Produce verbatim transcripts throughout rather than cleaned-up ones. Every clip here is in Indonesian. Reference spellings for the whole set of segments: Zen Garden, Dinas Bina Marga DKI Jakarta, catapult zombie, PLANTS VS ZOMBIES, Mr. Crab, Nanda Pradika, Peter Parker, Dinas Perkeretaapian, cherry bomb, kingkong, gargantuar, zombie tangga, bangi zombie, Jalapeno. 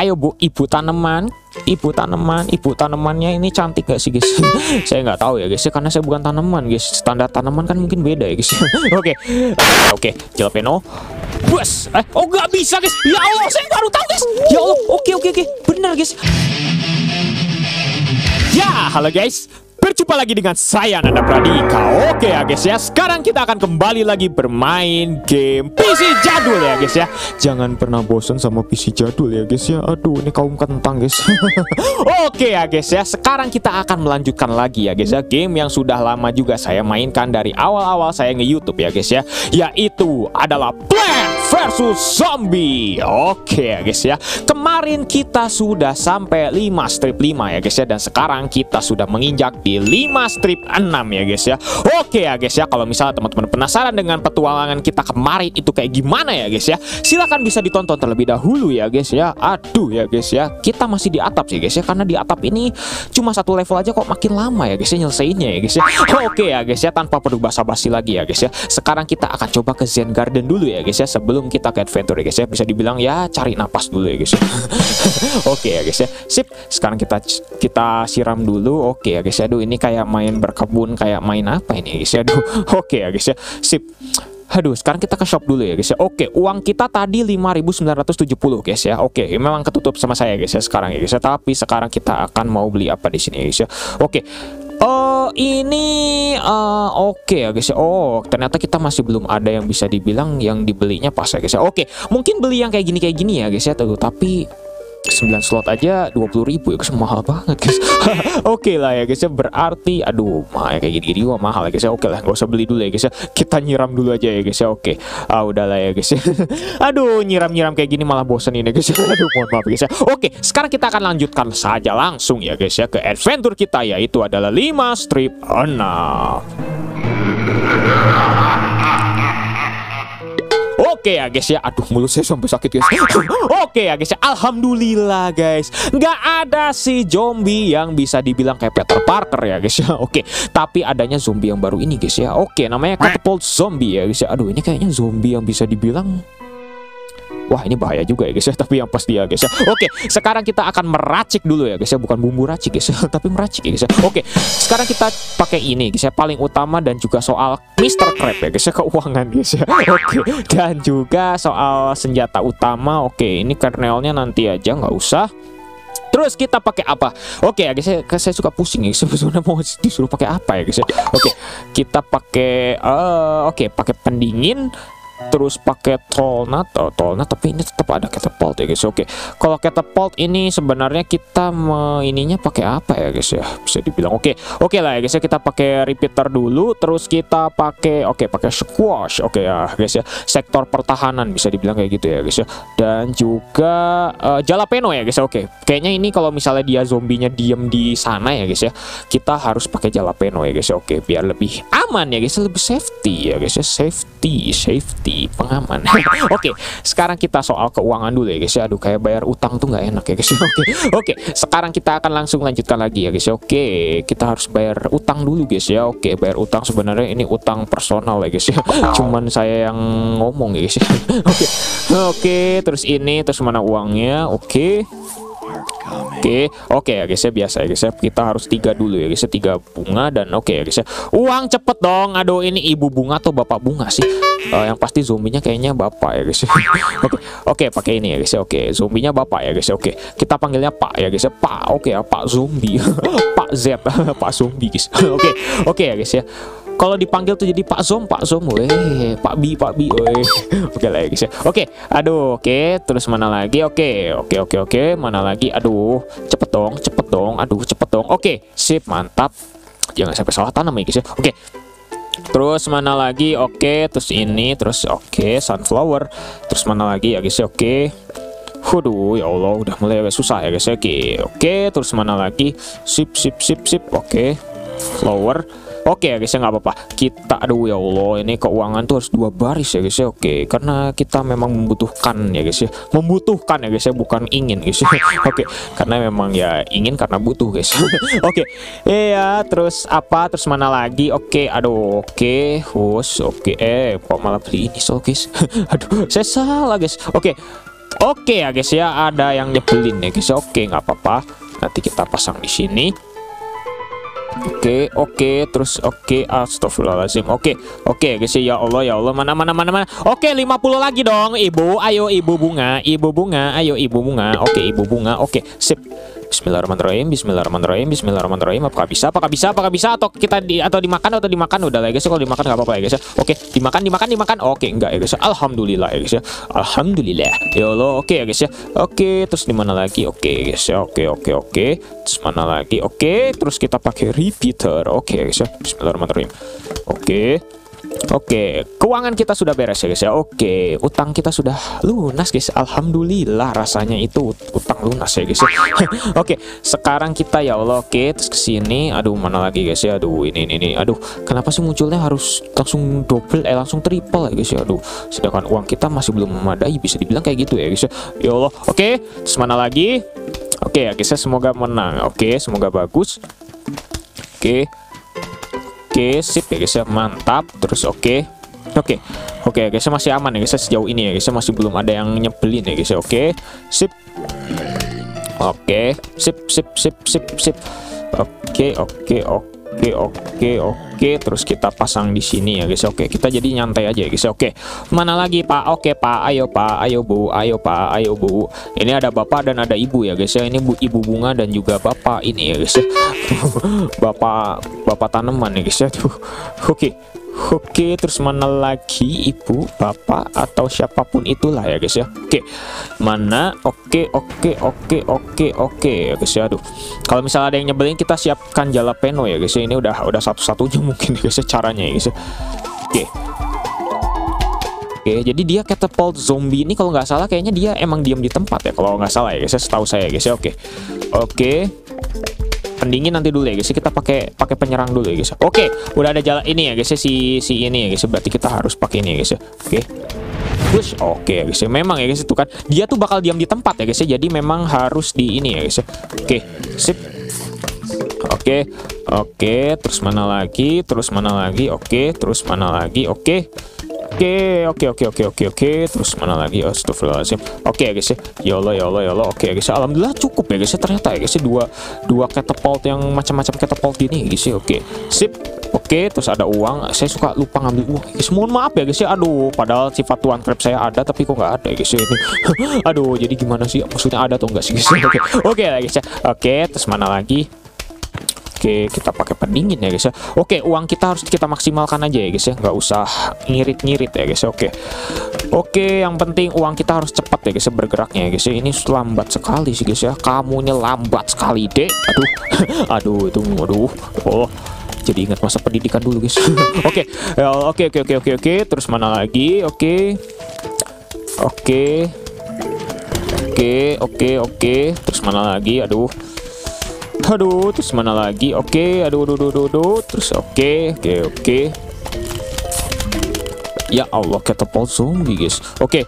Ayo bu, ibu tanaman, ibu tanaman, ibu tanamannya ini cantik gak sih guys? Saya nggak tahu ya guys, karena saya bukan tanaman guys. Standar tanaman kan mungkin beda ya guys. Oke, oke, jalapeno. Bus, eh, oh nggak bisa guys. Ya Allah, saya baru tahu guys. Ya Allah, oke oke oke, benar guys. Ya, halo guys. Berjumpa lagi dengan saya Nanda Pradika. Oke ya guys ya, sekarang kita akan kembali lagi bermain game P C jadul ya guys ya. Jangan pernah bosan sama P C jadul ya guys ya. Aduh, ini kaum kentang guys. Oke ya guys ya, sekarang kita akan melanjutkan lagi ya guys ya, game yang sudah lama juga saya mainkan dari awal-awal saya nge-YouTube ya guys ya, yaitu adalah Plants versus. Zombie. Oke ya guys ya, kemarin kita sudah sampai lima strip lima ya guys ya, dan sekarang kita sudah menginjak di lima strip enam ya guys ya. Oke ya guys ya, kalau misalnya teman-teman penasaran dengan petualangan kita kemarin itu kayak gimana ya guys ya, silahkan bisa ditonton terlebih dahulu ya guys ya. Aduh ya guys ya, kita masih di atap sih guys ya, karena di atap ini cuma satu level aja kok makin lama ya guys ya nyelesainnya ya guys ya. Oke ya guys ya, tanpa perlu basa-basi lagi ya guys ya, sekarang kita akan coba ke Zen Garden dulu ya guys ya, sebelum kita ke adventure ya guys ya, bisa dibilang ya cari napas dulu ya guys ya. Oke ya guys ya, sip, sekarang kita kita siram dulu. Oke ya guys ya, aduh, ini kayak main berkebun, kayak main apa ini guys ya. Aduh, oke ya guys ya, sip. Aduh, sekarang kita ke shop dulu ya guys ya. Oke, uang kita tadi lima ribu sembilan ratus tujuh puluh guys ya. Oke, memang ketutup sama saya guys ya sekarang ya guys ya. Tapi sekarang kita akan mau beli apa di sini guys ya. Oke. Oh, ini uh, oke okay ya guys ya. Oh, ternyata kita masih belum ada yang bisa dibilang yang dibelinya pas ya guys ya. Oke, mungkin beli yang kayak gini kayak gini ya guys ya. Tuh, tapi sembilan slot aja dua puluh ribu ya guys, mahal banget guys. Oke okay lah ya guys ya, berarti aduh mahal kayak gini-gini wah mahal ya guys ya. Oke okay lah, gak usah beli dulu ya guys ya, kita nyiram dulu aja ya guys ya. Oke okay. Ah udahlah ya guys ya. Aduh, nyiram-nyiram kayak gini malah bosen ini guys ya. Aduh, mohon maaf ya guys ya. Oke okay, sekarang kita akan lanjutkan saja langsung ya guys ya ke adventure kita, yaitu adalah lima strip enam. Oke ya guys ya, aduh mulut saya sampai sakit guys. Oke ya guys ya, alhamdulillah guys, nggak ada si zombie yang bisa dibilang kayak Peter Parker ya guys ya. Oke, tapi adanya zombie yang baru ini guys ya. Oke, namanya catapult zombie ya guys ya. Aduh, ini kayaknya zombie yang bisa dibilang, wah ini bahaya juga ya guys ya, tapi yang pasti ya guys ya. Oke, sekarang kita akan meracik dulu ya guys ya, bukan bumbu racik guys, tapi meracik ya guys ya. Oke, sekarang kita pakai ini guys ya, paling utama dan juga soal mister Crab ya guys ya, keuangan guys ya. Oke, dan juga soal senjata utama. Oke, ini kernelnya nanti aja, nggak usah. Terus kita pakai apa? Oke ya guys, saya, saya suka pusing ya, sebetulnya mau disuruh pakai apa ya guys ya. Oke, kita pakai uh, oke, pakai pendingin. Terus pakai tolnat, oh, tolnat, tapi ini tetap ada catapult ya guys. Oke, kalau catapult ini sebenarnya kita me, ininya pakai apa ya guys ya? Bisa dibilang oke, oke lah ya guys ya, kita pakai repeater dulu. Terus kita pakai, oke, pakai squash, oke ya guys ya. Sektor pertahanan bisa dibilang kayak gitu ya guys ya. Dan juga uh, jalapeno ya guys. Oke, kayaknya ini kalau misalnya dia zombinya diem di sana ya guys ya, kita harus pakai jalapeno ya guys. Oke, biar lebih aman ya guys, lebih safety ya guys ya, safety, safety. Pengaman. Oke, sekarang kita soal keuangan dulu ya guys ya. Aduh, kayak bayar utang tuh nggak enak ya guys. Oke, oke, sekarang kita akan langsung lanjutkan lagi ya guys. Oke, kita harus bayar utang dulu guys ya. Oke, bayar utang, sebenarnya ini utang personal ya guys ya. Cuman saya yang ngomong ya guys. Oke, oke, terus ini, terus mana uangnya? Oke. Oke, oke ya guys ya, biasa ya guys ya, kita harus tiga dulu ya guys ya, tiga bunga dan oke ya guys ya. Uang cepet dong, aduh ini ibu bunga atau bapak bunga sih? Uh, yang pasti zombinya kayaknya bapak ya guys ya. Oke, oke pakai ini ya guys ya. Oke, zombinya bapak ya guys ya. Oke, kita panggilnya Pak ya guys ya. Pak, oke ya, Pak Zombie, Pak Z, Pak Zombie guys. Oke, oke ya guys ya. Kalau dipanggil tuh jadi Pak Zom, Pak Zom, weh, Pak Bi, Pak Bi, weh. Oke lah ya guys ya. Oke, aduh, oke, terus mana lagi? Oke, oke, oke, oke, mana lagi? Aduh, cepet dong, cepet dong, aduh, cepet dong. Oke, sip, mantap. Jangan sampai salah tanam ya guys ya. Oke, terus mana lagi? Oke, terus ini, terus oke, sunflower. Terus mana lagi ya guys ya? Oke. Waduh, ya Allah, udah mulai susah ya guys ya. Oke, oke, terus mana lagi? Sip, sip, sip, sip. Oke, flower. Oke ya guys ya, nggak apa-apa. Kita, aduh ya Allah, ini keuangan tuh harus dua baris ya guys ya. Oke, karena kita memang membutuhkan ya guys ya. Membutuhkan ya guys ya, bukan ingin guys ya. Oke, karena memang ya ingin karena butuh guys. Oke, iya, terus apa, terus mana lagi? Oke, aduh, oke, hus, oke, eh, kok malah beli ini so guys. Aduh, saya salah guys. Oke. Oke ya guys ya, ada yang nyebelin ya guys. Oke, nggak apa-apa. Nanti kita pasang di sini. Oke, oke, terus oke, astagfirullahaladzim. Oke, oke guys, ya Allah, ya Allah, mana mana mana mana. Oke, lima puluh lagi dong, Ibu. Ayo Ibu bunga, Ibu bunga, ayo Ibu bunga. Oke, Ibu bunga. Oke, sip. Bismillahirrahmanirrahim, Bismillahirrahmanirrahim, Bismillahirrahmanirrahim. Apakah bisa? Apakah bisa? Apakah bisa? Atau kita di atau dimakan atau dimakan udah lah guys. Kalau dimakan nggak apa-apa ya guys. Oke, dimakan, dimakan, dimakan. Oke, enggak ya guys. Alhamdulillah ya guys ya. Alhamdulillah. Ya Allah, oke ya guys ya. Oke, terus di mana lagi? Oke guys ya. Oke, oke, oke. Terus mana lagi? Oke, terus kita pakai repeater. Oke ya guys ya. Bismillahirrahmanirrahim. Oke. Oke, keuangan kita sudah beres ya guys ya. Oke, utang kita sudah lunas guys. Alhamdulillah rasanya itu utang lunas ya guys ya. Oke, sekarang kita ya Allah, oke, terus kesini. Aduh, mana lagi guys ya. Aduh, ini ini ini. Aduh, kenapa sih munculnya harus langsung double, eh langsung triple ya guys ya. Aduh, sedangkan uang kita masih belum memadai, bisa dibilang kayak gitu ya guys ya. Ya Allah, oke, terus mana lagi? Oke ya guys ya, semoga menang. Oke, semoga bagus. Oke. Oke, sip ya guys ya, mantap. Terus oke, okay. Oke, okay. Oke okay, guys, masih aman ya guys sejauh ini ya guys, masih belum ada yang nyebelin ya guys. Oke, okay. Sip. Oke, okay. Sip, sip, sip, sip, sip. Oke, okay, oke, okay, oke. Oke, oke, oke. Terus kita pasang di sini ya guys. Oke, kita jadi nyantai aja ya guys. Oke, mana lagi Pak? Oke Pak, ayo Pak, ayo Bu, ayo Pak, ayo Bu. Ini ada bapak dan ada ibu ya guys ya. Ini bu, ibu bunga dan juga bapak ini ya guys ya. Bapak, bapak tanaman ya guys ya. Oke, oke. Terus mana lagi, ibu, bapak atau siapapun itulah ya guys ya. Oke, mana? Oke, oke, oke, oke, oke ya guys ya. Aduh, kalau misalnya ada yang nyebelin kita siapkan jalapeno ya guys. Ini udah udah satu-satunya mungkin guys ya, caranya ya guys ya. Oke. Oke, jadi dia catapult zombie ini kalau nggak salah kayaknya dia emang diam di tempat ya, kalau nggak salah ya guys ya, setahu saya guys ya. Oke. Oke. Pendingin nanti dulu ya guys. Kita pakai pakai penyerang dulu ya guys. Oke, udah ada jalan ini ya guys ya, si si ini ya guys. Berarti kita harus pakai ini ya guys ya. Oke. Push. Oke ya guys ya. Memang ya guys itu kan dia tuh bakal diam di tempat ya guys ya. Jadi memang harus di ini ya guys ya. Oke, sip. Oke, oke, terus mana lagi, terus mana lagi, oke, terus mana lagi, oke, oke, oke, oke, oke, oke, oke, terus mana lagi, astagfirullahaladzim. Oke ya guys ya, ya Allah, ya Allah, ya Allah, oke ya guys ya, alhamdulillah cukup ya guys ya, ternyata ya guys ya, dua, dua catapult yang macam-macam catapult ini guys ya, oke, sip. Oke, terus ada uang. Saya suka lupa ngambil uang guys. Mohon maaf ya guys ya. Aduh, padahal sifat Tuan Crab saya ada, tapi kok nggak ada ya guys ya. Aduh, jadi gimana sih? Maksudnya ada atau enggak sih guys? Oke, oke lah guys ya. Oke, terus mana lagi? Oke, kita pakai pendingin ya guys ya. Oke, uang kita harus kita maksimalkan aja ya guys ya. Nggak usah ngirit-ngirit ya guys. Oke, oke, yang penting uang kita harus cepat ya guys ya, bergeraknya ya guys ya. Ini lambat sekali sih guys ya. Kamunya lambat sekali deh. Aduh, aduh itu, aduh. Oh. Jadi ingat masa pendidikan dulu guys. Oke, oke, oke, oke, oke, oke. Terus mana lagi? Oke, oke, oke, oke, oke. Terus mana lagi? Aduh, aduh. Terus mana lagi? Oke, aduh, aduh, aduh, aduh. Terus oke, oke, oke. Ya Allah, catapult zombie guys. Oke.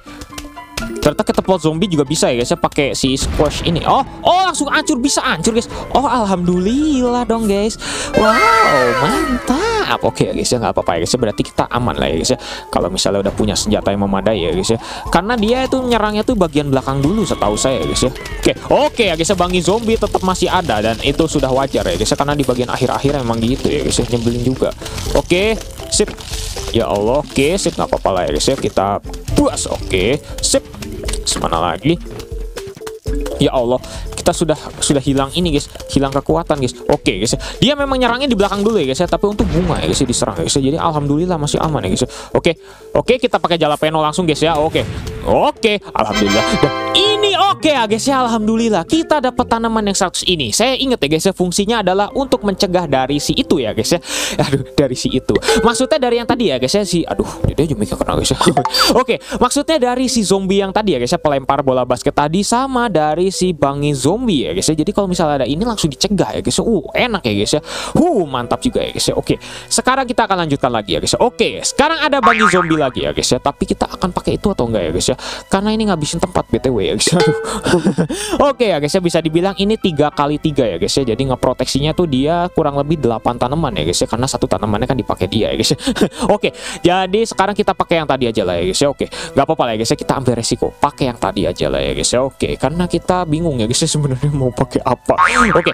Ternyata catapult zombie juga bisa ya guys ya, pakai si squash ini. Oh, oh langsung hancur, bisa hancur guys. Oh, alhamdulillah dong guys. Wow, mantap. Oke ya guys ya, nggak apa-apa ya guys ya, berarti kita aman lah ya guys ya. Kalau misalnya udah punya senjata yang memadai ya guys ya. Karena dia itu nyerangnya tuh bagian belakang dulu setahu saya ya guys ya. Oke, oke ya guys ya, bangi zombie tetap masih ada dan itu sudah wajar ya guys ya, karena di bagian akhir-akhir emang gitu ya guys ya, nyebelin juga. Oke, sip. Ya Allah, oke, sip, nggak apa-apa lah ya guys ya, kita puas. Oke, sip. Semana lagi? Ya Allah, kita sudah sudah hilang ini guys, hilang kekuatan guys. Oke guys, dia memang nyerangnya di belakang dulu ya guys ya, tapi untuk bunga ya guys ya, diserang ya guys ya. Jadi alhamdulillah masih aman ya guys ya. Oke, oke, kita pakai jalapeno langsung guys ya. Oke, oke, alhamdulillah. Dan ini oke ya guys ya, alhamdulillah kita dapat tanaman yang seratus ini. Saya ingat ya guys ya, fungsinya adalah untuk mencegah dari si itu ya guys ya. Aduh, dari si itu. Maksudnya dari yang tadi ya guys ya, si aduh, dia cuma kena guys ya. Oke, maksudnya dari si zombie yang tadi ya guys ya, pelempar bola basket tadi, sama dari si bangi zombie ya guys ya. Jadi kalau misalnya ada ini langsung dicegah ya guys ya. Uh, enak ya guys ya. Uh, mantap juga ya guys ya. Oke, sekarang kita akan lanjutkan lagi ya guys ya. Oke, sekarang ada bangi zombie lagi ya guys ya. Tapi kita akan pakai itu atau enggak ya guys ya? Karena ini ngabisin tempat B T W ya guys ya. Aduh, Oke ya guys ya, bisa dibilang ini tiga kali tiga ya guys ya. Jadi ngeproteksinya tuh dia kurang lebih delapan tanaman ya guys ya, karena satu tanamannya kan dipakai dia ya guys ya. Oke, jadi sekarang kita pakai yang tadi aja lah ya guys ya. Oke, nggak apa-apa lah ya guys ya, kita ambil resiko pakai yang tadi aja lah ya guys ya. Oke, karena kita bingung ya guys ya sebenarnya mau pakai apa. Oke,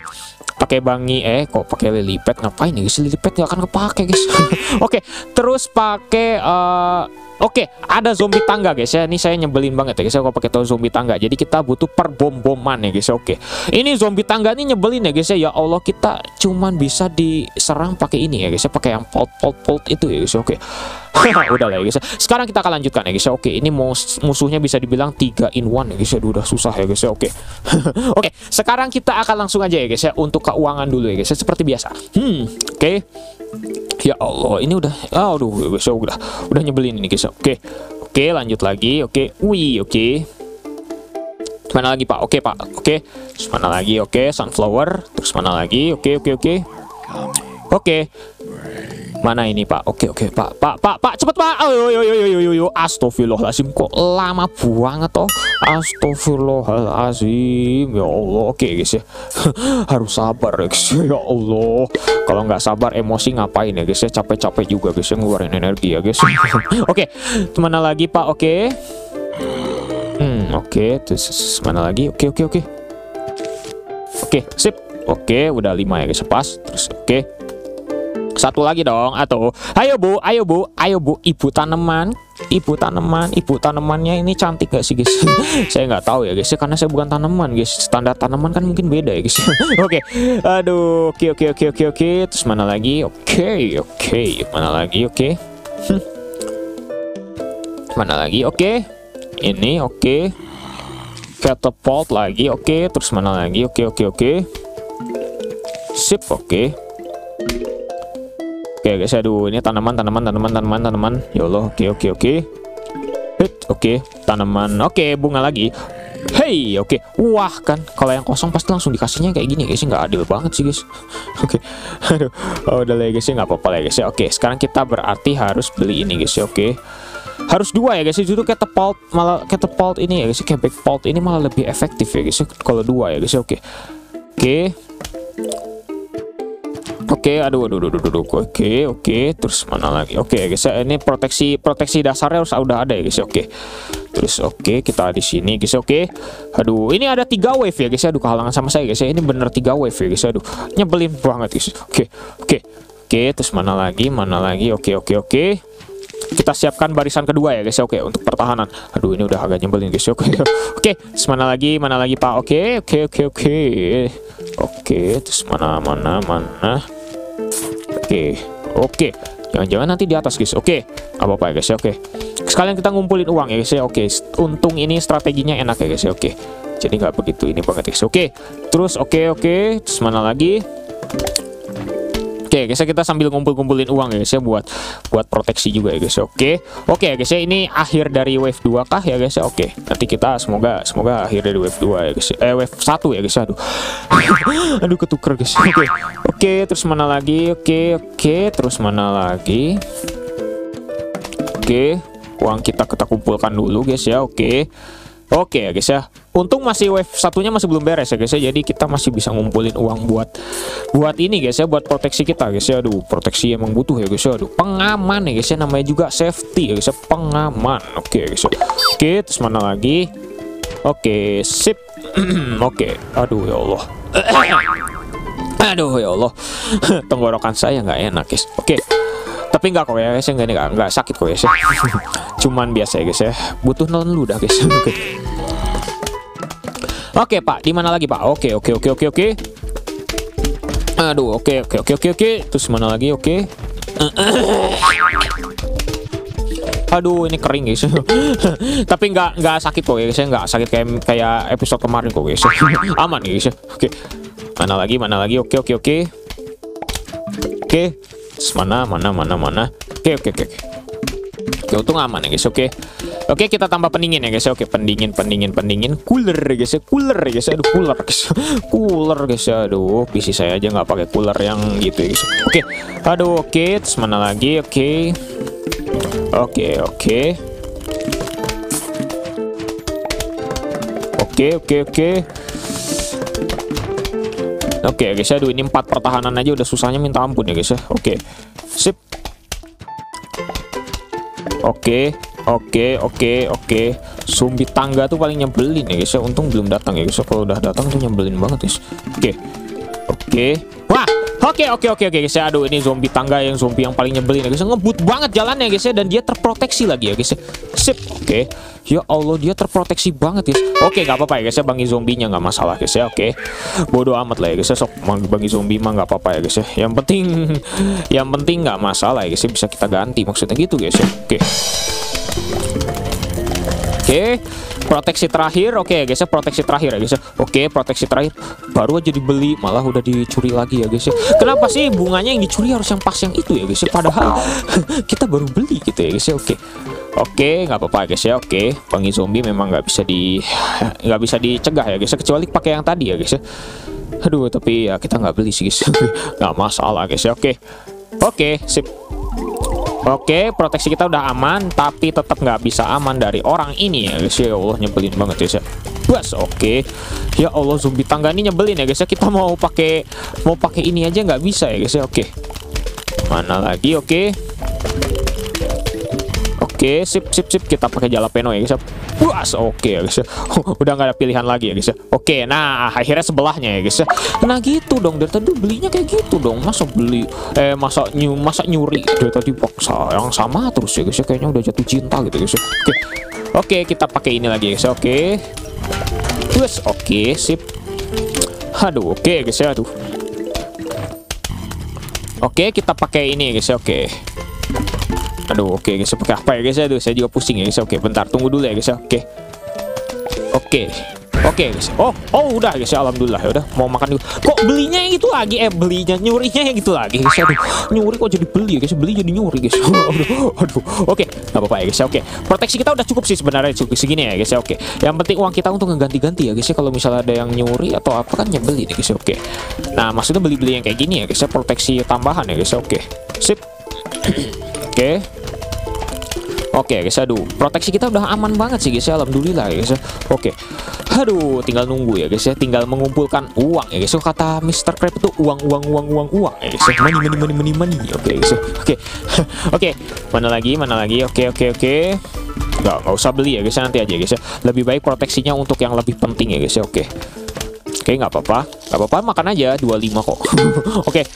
pakai bangi, eh kok pakai lily pad, ngapain ya guys? Lily pad nggak akan kepake guys. Oke, terus pakai uh... Oke, ada zombie tangga guys ya. Ini saya nyebelin banget ya guys ya kalau pakai tahu zombie tangga. Jadi kita butuh perbom-boman ya guys ya. Oke, ini zombie tangga ini nyebelin ya guys ya. Ya Allah, kita cuman bisa diserang pakai ini ya guys ya, pakai yang pot-pot-pot itu ya guys ya. Oke. Udah lah ya guys ya. Sekarang kita akan lanjutkan ya guys ya. Oke, ini musuhnya bisa dibilang tiga in one ya guys ya. Udah susah ya guys ya. Oke. Oke, sekarang kita akan langsung aja ya guys ya untuk keuangan dulu ya guys ya, seperti biasa. Hmm, oke. Okay. Ya Allah, ini udah, aduh guys ya, udah udah nyebelin ini guys ya. Oke. Oke, lanjut lagi. Oke. Wih, oke. Mana lagi, Pak? Oke, Pak. Oke. Terus mana lagi? Oke, sunflower. Terus mana lagi? Oke, oke, oke. Oke. Mana ini, Pak? Oke, oke, Pak, Pak, Pak, Pak, cepet, Pak. Ayo, yo, yo, yo, yo, yo, astagfirullahaladzim, kok lama banget toh. Astagfirullahaladzim, ya Allah. Oke guys ya, harus sabar ya guys ya. Ya Allah, kalau nggak sabar emosi ngapain ya guys ya, capek-capek juga guys ya, ngeluarin energi ya guys. Oke, mana lagi, Pak? Oke, hmm, oke, terus mana lagi? Oke, oke, oke, oke, sip. Oke, udah lima ya guys, pas. Terus oke, satu lagi dong, atau ayo Bu, ayo Bu, ayo Bu, ibu tanaman, ibu tanaman, ibu tanamannya ini cantik gak sih guys? Saya nggak tahu ya guys, karena saya bukan tanaman guys. Standar tanaman kan mungkin beda ya guys. Oke, aduh, oke, oke, oke, oke, oke. Terus mana lagi? Oke, oke, mana lagi? Oke, hm. Mana lagi? Oke, ini oke, catapult lagi, oke. Terus mana lagi? Oke, oke, oke, sip, oke. Oke guys, aduh, ini tanaman, tanaman, tanaman, tanaman, tanaman. Ya Allah, oke, oke, oke. Oke, tanaman, oke, bunga lagi. Hey, oke. Wah, kan kalau yang kosong pasti langsung dikasihnya kayak gini guys, nggak adil banget sih guys. Oke, aduh, oh, udah lah guys, nggak apa-apa lah guys. Oke, sekarang kita berarti harus beli ini guys. Oke, harus dua ya guys. Itu catapult, malah catapult ini ya guys, catapult ini malah lebih efektif ya guys kalau dua ya guys. Oke, oke. Oke, aduh, aduh, aduh, aduh, aduh, oke, oke, terus mana lagi? Oke, guys, ini proteksi, proteksi dasarnya harus udah ada ya guys. Oke, terus oke, kita di sini guys. Oke, aduh, ini ada tiga wave ya guys. Aduh, kehalangan sama saya guys. Ini bener tiga wave ya guys. Aduh, nyebelin banget guys. Oke, oke, oke, terus mana lagi? Mana lagi? Oke, oke, oke. Kita siapkan barisan kedua ya guys. Oke, untuk pertahanan. Aduh, ini udah agak nyebelin guys. Oke, oke, terus mana lagi? Mana lagi, Pak? Oke, oke, oke, oke, oke, terus mana, mana, mana. Oke, oke, jangan-jangan nanti di atas guys. Oke, apa apa ya guys. Oke, sekalian kita ngumpulin uang ya guys. Oke, untung ini strateginya enak ya guys. Oke, jadi nggak begitu ini banget guys. Oke, terus oke, oke, terus mana lagi? Oke guys, kita sambil ngumpul-ngumpulin uang ya guys ya, buat buat proteksi juga ya guys. Oke, oke guys ya, ini akhir dari wave dua kah ya guys ya. Oke, nanti kita semoga semoga akhir dari wave dua ya guys. Eh, wave satu ya guys. Aduh, aduh, ketuker guys. Oke, oke, terus mana lagi? Oke, oke, terus mana lagi? Oke, uang kita kita kumpulkan dulu guys ya. Oke. Oke ya guys ya, untung masih wave satunya masih belum beres ya guys ya, jadi kita masih bisa ngumpulin uang buat buat ini guys ya, buat proteksi kita guys ya. Aduh, proteksi emang butuh ya guys ya. Aduh, pengaman ya guys ya, namanya juga safety ya guys ya, pengaman. Oke guys ya. Oke, terus mana lagi? Oke, sip. Oke, aduh ya Allah. Aduh ya Allah, tenggorokan saya nggak enak guys. Oke. Tapi nggak kok ya guys, nggak, nggak, nggak sakit kok guys ya. Cuman biasa ya guys ya, butuh nelen ludah guys. Oke, oke, Pak, di mana lagi, Pak? Oke, oke, oke, oke, oke. Aduh, oke, oke, oke, oke, oke. Terus mana lagi? Oke. Aduh, ini kering guys. Tapi nggak nggak sakit kok ya guys ya, nggak sakit kayak kayak episode kemarin kok guys. Aman guys ya. Oke. Mana lagi? Mana lagi? Oke, oke, oke. Oke. Mana, mana, mana, mana. Oke, oke, oke, oke, untung aman ya guys. Oke, oke, kita tambah pendingin ya guys. Oke, pendingin, pendingin, pendingin, cooler ya guys, cooler ya guys. Aduh, cooler guys, cooler guys. Aduh, P C saya aja nggak pakai cooler yang gitu ya guys. Oke, aduh, oke, terus mana lagi? Oke, oke, oke, oke, Oke, oke, oke. Oke, guys ya. Aduh, ini empat pertahanan aja udah susahnya minta ampun ya, guys ya. Oke. Sip. Oke, oke, oke, oke. Zombie tangga tuh paling nyebelin ya, guys ya. Untung belum datang ya, guys. Kalau udah datang tuh nyebelin banget, guys. Oke. Oke. Wah. Oke okay, oke okay, oke okay, oke guys ya. Aduh, ini zombie tangga yang zombie yang paling nyebelin ya guys. Ngebut banget jalannya guys ya, dan dia terproteksi lagi ya guys. Sip. Oke. Okay. Ya Allah, dia terproteksi banget guys. Oke okay, nggak apa-apa ya guys ya, bangi zombinya nggak masalah guys ya. Oke. Okay. Bodoh amat lah ya guys ya, sok bangi zombie mah nggak apa-apa ya guys ya. Yang penting yang penting nggak masalah ya guys ya, bisa kita ganti maksudnya gitu guys ya. Oke. Okay. Oke. Okay. Proteksi terakhir, oke okay, guys ya, proteksi terakhir ya guys ya. Oke okay, proteksi terakhir, baru aja dibeli malah udah dicuri lagi ya guys ya. Kenapa sih bunganya yang dicuri harus yang pas yang itu ya guys ya? Padahal kita baru beli gitu ya guys ya. Oke okay. Oke okay, nggak apa-apa guys ya. Oke okay. Bangi zombie memang nggak bisa di nggak bisa dicegah ya guys ya, kecuali pakai yang tadi ya guys ya. Aduh, tapi ya kita nggak beli sih guys. Nggak masalah guys ya. Oke okay. Oke okay, sip. Oke, proteksi kita udah aman, tapi tetap nggak bisa aman dari orang ini ya guys. Ya Allah, nyebelin banget guys ya. Bas, oke. Ya Allah, zombie tangga ini nyebelin ya guys ya. Kita mau pakai mau pakai ini aja nggak bisa ya guys ya. Oke. Mana lagi? Oke. Oke, sip sip sip, kita pakai jalapeno ya guys ya. Bas, oke ya guys ya. Udah nggak ada pilihan lagi ya guys ya. Oke, nah akhirnya sebelahnya ya guys ya. Nah gitu dong, dari tadi belinya kayak gitu dong. Masa beli eh masa nyu masa nyuri dari tadi paksa yang sama terus ya guys ya. Kayaknya udah jatuh cinta gitu guys ya. Oke. Oke, kita pakai ini lagi ya guys ya. Oke. Terus oke, sip. Aduh, oke guys ya, aduh. Oke, kita pakai ini ya guys ya. Oke. Aduh, oke okay, guys, pakai apa ya guys? Aduh, saya juga pusing ya guys. Oke, okay, bentar, tunggu dulu ya guys. Oke, okay. Oke, okay. Oke okay, guys. Oh, oh udah guys. Alhamdulillah ya udah. Mau makan dulu. Kok belinya yang itu lagi? Eh, belinya nyurinya yang gitu lagi guys. Aduh, nyuri kok jadi beli ya guys? Beli jadi nyuri guys. Aduh, aduh. Oke, okay. Nggak apa-apa ya guys. Oke, okay. Proteksi kita udah cukup sih sebenarnya, cukup segini ya guys. Oke, okay. Yang penting uang kita untuk ngeganti-ganti ya guys. Kalau misalnya ada yang nyuri atau apa kan nyebeli ya guys. Oke. Okay. Nah, maksudnya beli-beli yang kayak gini ya guys. Proteksi tambahan ya guys. Oke, okay. Sip. Oke, okay. Oke okay, guys, aduh, proteksi kita udah aman banget sih guys, alhamdulillah ya guys. Oke, okay. Aduh, tinggal nunggu ya guys ya, tinggal mengumpulkan uang ya guys. So, kata mister Crab itu uang, uang, uang, uang, uang ya guys. Money, money, money, money, money. Oke, okay, guys. Oke, okay. Oke, okay. Mana lagi, mana lagi? Oke, okay, oke, okay, oke. Okay. Nggak, nggak usah beli ya guys, nanti aja guys. Lebih baik proteksinya untuk yang lebih penting ya guys. Oke, okay. Oke, okay, nggak apa-apa, nggak apa-apa, makan aja dua puluh lima kok. Oke. Okay.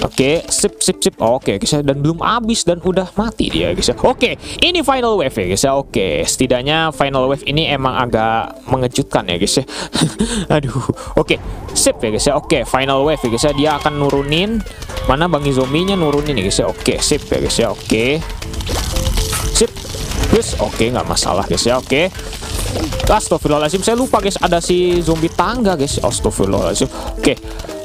Oke, okay, sip sip sip. Oke, okay, guys, dan belum habis dan udah mati dia, guys. Oke, okay, ini final wave ya, guys. Oke, okay, setidaknya final wave ini emang agak mengejutkan ya, guys. Aduh. Oke, okay, sip ya, guys. Oke, okay, final wave ya, guys. Dia akan nurunin mana bangi zombinya nurunin ya, guys. Oke, okay, sip ya, guys. Oke. Okay. Sip. Guys, oke, okay, nggak masalah, guys. Oke. Okay. Astagfirullahaladzim, saya lupa guys ada si zombie tangga guys. Astagfirullahaladzim. Oke,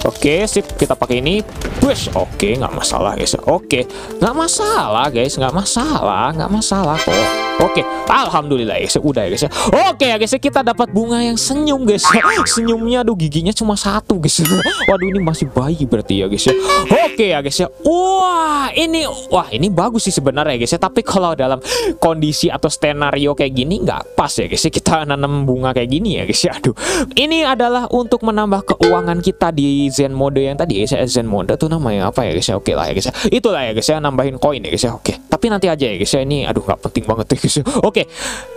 oke, sip, kita pakai ini. Wish, oke, nggak masalah guys. Oke, nggak masalah guys, nggak masalah, nggak masalah kok. Oke, alhamdulillah guys, udah ya guys. Oke ya guys, kita dapat bunga yang senyum guys. Senyumnya, aduh, giginya cuma satu guys. Waduh, ini masih bayi berarti ya guys. Oke ya guys. Wah, ini, wah ini bagus sih sebenarnya guys. Tapi kalau dalam kondisi atau skenario kayak gini nggak pas ya guys. Kita nanam bunga kayak gini ya guys. Aduh, ini adalah untuk menambah keuangan kita di Zen mode yang tadi ya guys. Zen mode tuh namanya apa ya guys? Oke lah ya guys, itulah ya guys, nambahin koin ya guys. Oke, tapi nanti aja ya guys. Ini aduh nggak penting banget ya guys. Oke,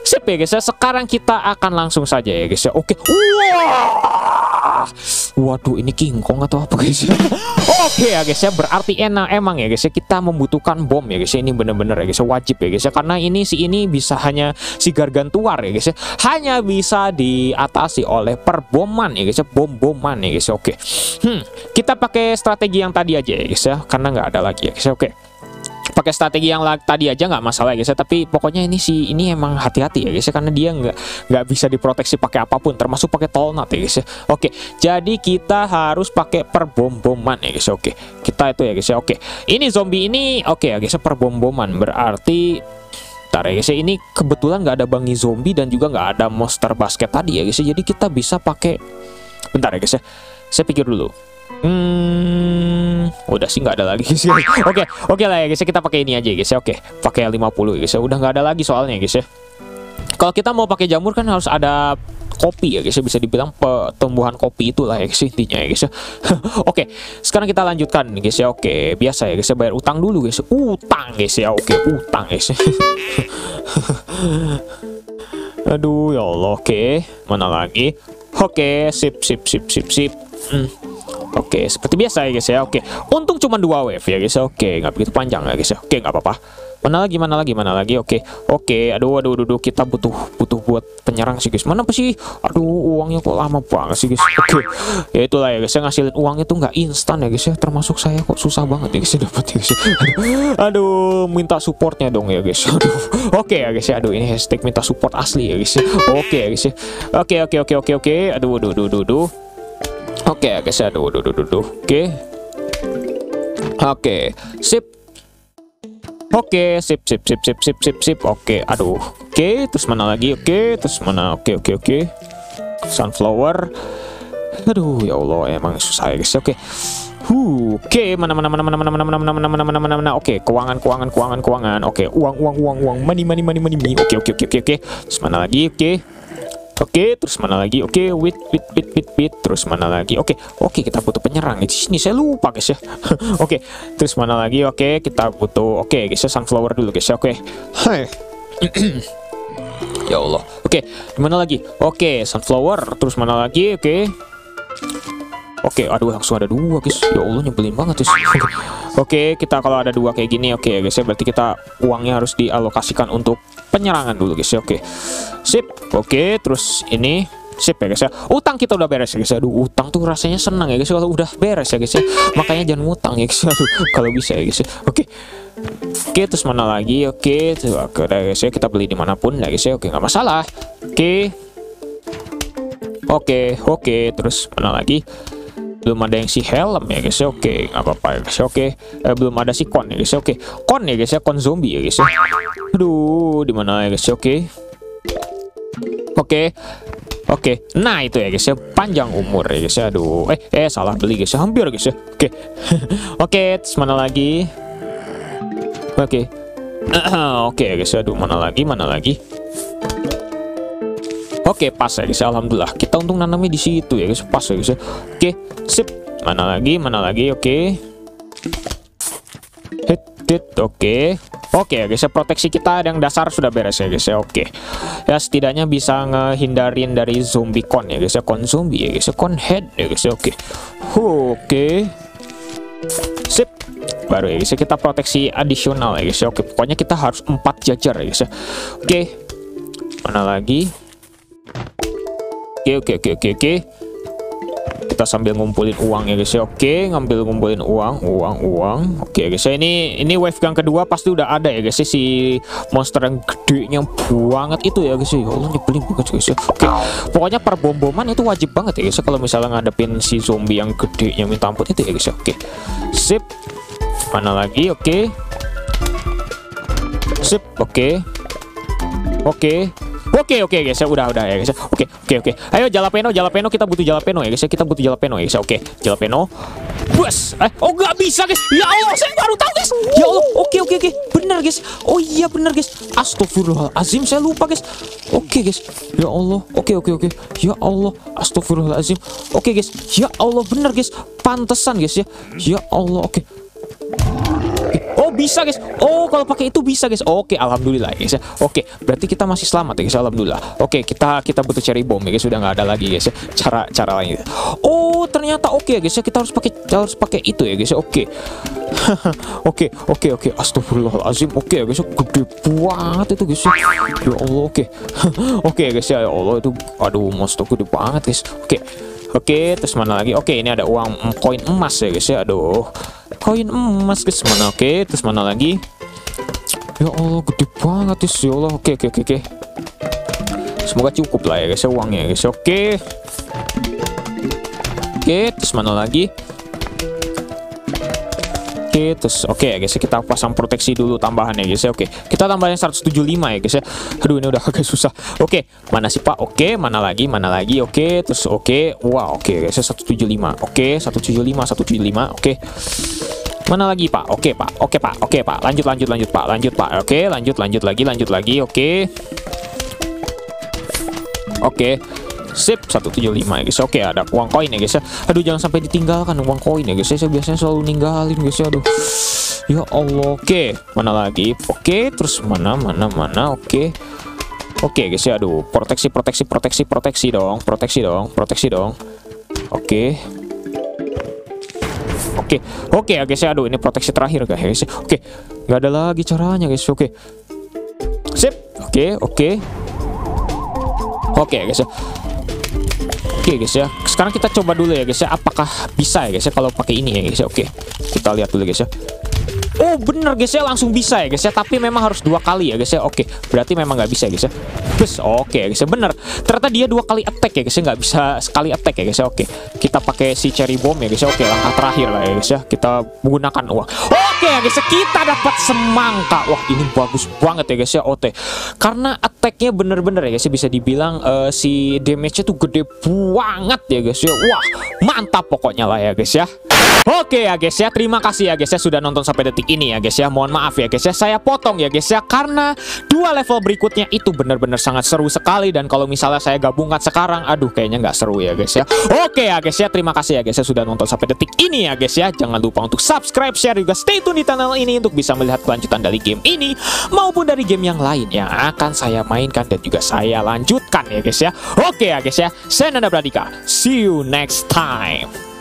sip ya guys. Sekarang kita akan langsung saja ya guys. Oke. Waduh, ini King Kong atau apa guys? Oke ya guys ya, berarti enak emang ya guys ya, kita membutuhkan bom ya guys ya. Ini bener-bener ya guys, wajib ya guys ya, karena ini si ini bisa hanya si gargantuar ya guys ya, hanya bisa diatasi oleh perboman ya guys ya, bom-boman ya guys ya. Oke, hmm, kita pakai strategi yang tadi aja ya guys ya, karena nggak ada lagi ya guys ya. Oke, pakai strategi yang tadi aja nggak masalah ya guys ya, tapi pokoknya ini sih ini emang hati-hati ya guys ya, karena dia nggak nggak bisa diproteksi pakai apapun termasuk pakai tolnat ya guys ya. Oke, jadi kita harus pakai perbomboman ya guys ya. Oke, kita itu ya guys ya. Oke, ini zombie ini oke ya guys ya, perbomboman berarti ntar ya guys ya, ini kebetulan nggak ada bangi zombie dan juga nggak ada monster basket tadi ya guys ya, jadi kita bisa pakai bentar ya guys ya, saya pikir dulu. Hmm, udah sih nggak ada lagi guys. Oke, oke, oke lah ya guys, kita pakai ini aja guys. Oke, pakai lima puluh guys. Udah nggak ada lagi soalnya guys ya. Kalau kita mau pakai jamur kan harus ada kopi ya guys, bisa dibilang pertumbuhan kopi itulah ya guys intinya ya guys. Oke, sekarang kita lanjutkan guys ya. Oke, biasa ya guys, bayar utang dulu guys. Utang guys ya. Oke, utang guys. Aduh ya Allah. Oke, mana lagi? Oke, sip sip sip sip sip. Hmm. Oke, okay, seperti biasa ya guys ya. Oke, okay. Untung cuma dua wave ya guys. Oke, okay, nggak begitu panjang ya guys. Oke, okay, nggak apa-apa. Mana lagi, mana lagi, mana lagi. Oke, okay. Oke. Okay. Aduh, aduh, aduh, aduh, kita butuh, butuh buat penyerang sih guys. Mana apa sih? Aduh, uangnya kok lama banget sih guys. Oke, okay. Ya itulah ya guys. Saya ngasilin uangnya tuh nggak instan ya guys ya. Termasuk saya kok susah banget ya guys dapat ya guys. Aduh, aduh, minta supportnya dong ya guys. Aduh, oke okay, ya guys ya. Aduh, ini hashtag minta support asli ya guys. Oke okay, ya guys ya. Oke, okay, oke, okay, oke, okay, oke, okay. Oke. Aduh, aduh, aduh, aduh, aduh. Oke, okay, guys, aduh, aduh, aduh, aduh. Oke, oke, sip. Oke, sip, sip, sip, sip, sip, sip, sip. Oke, okay, aduh. Oke, okay, terus mana lagi? Oke, okay, terus mana? Oke, okay, oke, okay, oke. Okay. Sunflower. Aduh, ya Allah, emang susah ya guys. Oke. Okay. Huh, oke, okay. mana mana mana mana mana mana mana mana mana mana mana. Oke, okay. Keuangan keuangan keuangan keuangan. Oke, okay. uang uang uang uang. Money money money money. Oke, okay, oke, okay, oke, okay, oke, okay. Terus mana lagi? Oke. Okay. Oke, okay, terus mana lagi? Oke, okay, wait, wait, wait, wait, wait, terus mana lagi? Oke, okay, oke, okay, kita butuh penyerang. Di sini saya lupa guys ya. Oke, okay, terus mana lagi? Oke, okay, kita butuh. Oke, okay, guys, ya, sunflower dulu guys ya. Oke, okay. Ya Allah. Oke, okay, mana lagi? Oke, okay, sunflower. Terus mana lagi? Oke, okay. Oke, okay, aduh langsung ada dua guys. Ya Allah, nyebelin banget guys. Oke, okay, kita kalau ada dua kayak gini, oke okay, guys ya, berarti kita uangnya harus dialokasikan untuk penyerangan dulu guys ya. Oke. Okay. Sip, oke, okay, terus ini sip ya guys ya. Utang kita udah beres ya guys. Aduh, utang tuh rasanya senang ya guys kalau udah beres ya guys ya. Makanya jangan ngutang ya guys. Aduh, kalau bisa ya guys ya. Oke. Okay. Oke, okay, terus mana lagi? Oke, okay. Oke okay, guys ya, kita beli dimanapun ya guys ya. Oke, okay, nggak masalah. Oke. Okay. Oke, okay, oke, okay. Terus mana lagi? Belum ada yang si helm ya guys ya. Oke, okay, nggak apa-apa ya guys ya. Oke, okay. eh, belum ada si kon ya guys ya. Oke, okay. Kon ya guys ya, kon zombie ya guys ya. Aduh, di mana ya guys ya? Oke. Okay. Oke, okay. Oke, okay. Nah itu ya guys ya, panjang umur ya guys ya. Aduh, eh, eh salah beli guys ya, hampir guys ya. Oke, okay. Oke, okay, terus mana lagi? Oke, okay. Oke okay, guys ya, aduh mana lagi, mana lagi? Oke, okay, pas ya guys, alhamdulillah. Kita untung nanamnya di situ ya guys, pas ya guys ya. Oke, okay, sip. Mana lagi, mana lagi? Oke. Okay. Hit, hit, oke. Okay. Oke okay, guys, ya, proteksi kita yang dasar sudah beres ya guys ya. Oke, okay. Ya setidaknya bisa ngehindarin dari zombie con ya guys ya, con zombie ya guys ya, con head ya guys ya. Oke, okay. Oke, okay. Sip. Baru ya guys ya, kita proteksi adisional ya guys ya. Oke, okay. Pokoknya kita harus empat jajar ya guys ya. Oke, okay. Mana lagi? Oke, okay, oke, okay, oke, okay, oke, okay, oke. Okay. Kita sambil ngumpulin uang ya guys ya. Oke, ngambil ngumpulin uang, uang, uang. Oke guys ya, ini ini wave yang kedua pasti udah ada ya guys ya, si monster yang gedenya banget itu ya guys ya. Ya Allah, nyebelin banget guys ya. Oke, pokoknya perbomboman itu wajib banget ya guys ya, kalau misalnya ngadepin si zombie yang gedenya minta ampun itu ya guys ya. Oke, sip. Mana lagi? Oke, sip. Oke, oke. Oke, oke guys ya, udah, udah ya guys ya. Oke, oke, oke. Ayo jalapeno, jalapeno, kita butuh jalapeno ya guys ya. Kita butuh jalapeno ya guys ya. Oke, jalapeno. Bus. Eh, oh nggak bisa guys. Ya Allah, saya baru tahu guys. Ya Allah. Oke, oke, oke. Benar guys. Oh iya benar guys. Astagfirullahalazim, saya lupa guys. Oke guys. Ya Allah. Oke, oke, oke. Ya Allah. Astagfirullahalazim. Oke guys. Ya Allah, benar guys. Pantesan guys ya. Ya Allah, oke. Oh bisa guys. Oh kalau pakai itu bisa guys. Oke, alhamdulillah guys ya. Oke, berarti kita masih selamat ya guys, alhamdulillah. Oke, kita kita butuh cherry bomb ya guys, sudah nggak ada lagi guys ya cara cara lain. Oh ternyata oke ya guys ya, kita harus pakai harus pakai itu ya guys ya. Oke. Oke, oke, oke. Astagfirullahalazim. Oke ya guys ya, gede banget itu guys ya. Ya Allah, oke. Oke ya guys ya. Ya Allah, itu aduh monster gede banget guys. Oke. Oke, terus mana lagi? Oke, ini ada uang koin emas ya guys ya. Aduh, koin emas guys, mana? Oke, terus mana lagi? Ya Allah, gede banget guys. Ya Allah, oke, oke, oke, oke. Semoga cukup lah ya guys ya uangnya guys. Oke. Oke, terus mana lagi? Oke, terus oke okay, ya guys, kita pasang proteksi dulu tambahan ya guys ya. Oke, kita tambahin seratus tujuh puluh lima ya guys ya. Aduh, ini udah agak susah. Oke, mana sih Pak? Oke, mana lagi, mana lagi. Oke, terus oke. Wow, oke guys, seratus tujuh puluh lima. Oke, seratus tujuh puluh lima, seratus tujuh puluh lima. Oke. Mana lagi Pak? Oke Pak. Oke Pak. Oke Pak. Lanjut lanjut lanjut Pak. Lanjut Pak. Oke, lanjut lanjut lagi, lanjut lagi. Oke. Oke. Sip, seratus tujuh puluh lima ya guys. Oke, ada uang koin ya guys ya. Aduh, jangan sampai ditinggalkan uang koin ya guys ya. Saya biasanya selalu ninggalin guys ya. Aduh. Ya Allah. Oke, mana lagi? Oke, terus mana mana mana. Oke. Oke guys ya. Aduh, proteksi proteksi proteksi proteksi dong. Proteksi dong. Proteksi dong. Oke. Oke, oke ya guys ya. Aduh, ini proteksi terakhir guys ya. Oke, nggak ada lagi caranya guys. Oke. Sip. Oke, oke. Oke ya guys ya. Oke guys ya. Sekarang kita coba dulu ya guys ya. Apakah bisa ya guys ya kalau pakai ini ya guys ya. Oke. Kita lihat dulu guys ya. Oh bener guys ya, langsung bisa ya guys ya. Tapi memang harus dua kali ya guys ya. Oke, berarti memang nggak bisa ya guys ya. Terus oke ya guys ya, bener. Ternyata dia dua kali attack ya guys ya, nggak bisa sekali attack ya guys ya. Oke, kita pakai si cherry bomb ya guys ya. Oke, langkah terakhir lah ya guys ya. Kita menggunakan uang. Oke ya guys ya, kita dapat semangka. Wah ini bagus banget ya guys ya. O T. Karena attacknya bener-bener ya guys ya, bisa dibilang uh, si damage-nya tuh gede banget ya guys ya. Wah mantap pokoknya lah ya guys ya. Oke ya guys ya, terima kasih ya guys ya sudah nonton sampai detik ini ya guys ya. Mohon maaf ya guys ya, saya potong ya guys ya, karena dua level berikutnya itu benar-benar sangat seru sekali, dan kalau misalnya saya gabungkan sekarang, aduh kayaknya nggak seru ya guys ya. Oke ya guys ya, terima kasih ya guys ya sudah nonton sampai detik ini ya guys ya. Jangan lupa untuk subscribe, share, juga stay tune di channel ini untuk bisa melihat kelanjutan dari game ini maupun dari game yang lain yang akan saya mainkan dan juga saya lanjutkan ya guys ya. Oke ya guys ya, saya Nanda Pradika, see you next time.